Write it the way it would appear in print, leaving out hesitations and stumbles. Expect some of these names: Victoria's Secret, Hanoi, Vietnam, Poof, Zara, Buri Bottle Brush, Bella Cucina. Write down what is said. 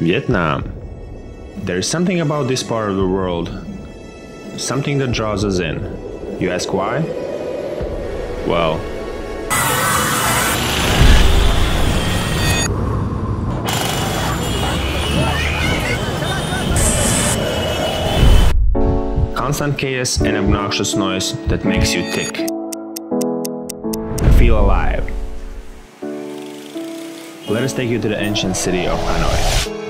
Vietnam. There is something about this part of the world, something that draws us in. You ask why? Well, constant chaos and obnoxious noise that makes you tick. Feel alive. Let us take you to the ancient city of Hanoi.